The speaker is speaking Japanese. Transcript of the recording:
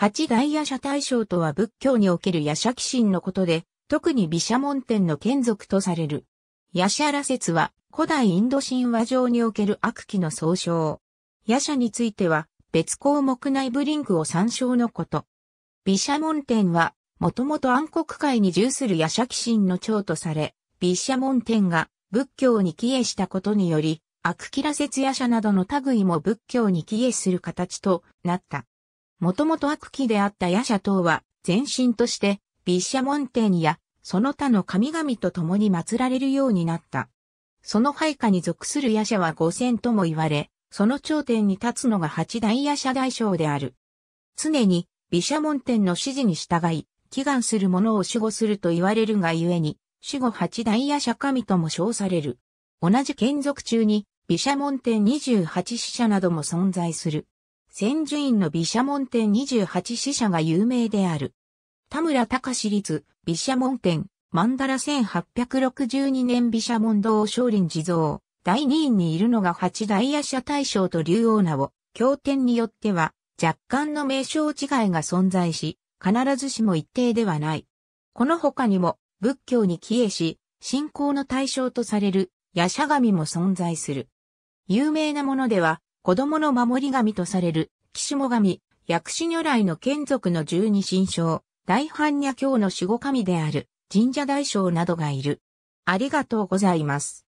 八大夜叉大将とは仏教における夜叉鬼神のことで、特に毘沙門天の眷属とされる。夜叉羅説は古代インド神話上における悪鬼の総称。夜叉については別項目内部リンクを参照のこと。毘沙門天はもともと暗黒界に従する夜叉鬼神の長とされ、毘沙門天が仏教に帰依したことにより、悪鬼羅説夜叉などの類も仏教に帰依する形となった。もともと悪鬼であった夜叉等は、前身として、毘沙門天や、その他の神々と共に祀られるようになった。その配下に属する夜叉は五千とも言われ、その頂点に立つのが八大夜叉大将である。常に、毘沙門天の指示に従い、祈願する者を守護すると言われるがゆえに、守護八大夜叉神とも称される。同じ眷属中に、毘沙門天28使者なども存在する。専修院の毘沙門天28使者が有名である。田村隆立、毘沙門天、曼荼羅1862年毘沙門堂少林地蔵、第2院にいるのが八大夜叉大将と竜王名を、経典によっては若干の名称違いが存在し、必ずしも一定ではない。この他にも仏教に帰依し、信仰の対象とされる夜叉神も存在する。有名なものでは、子供の守り神とされる、鬼守護神、薬師如来の眷属の十二神将、大般若経の守護神である、神社大将などがいる。ありがとうございます。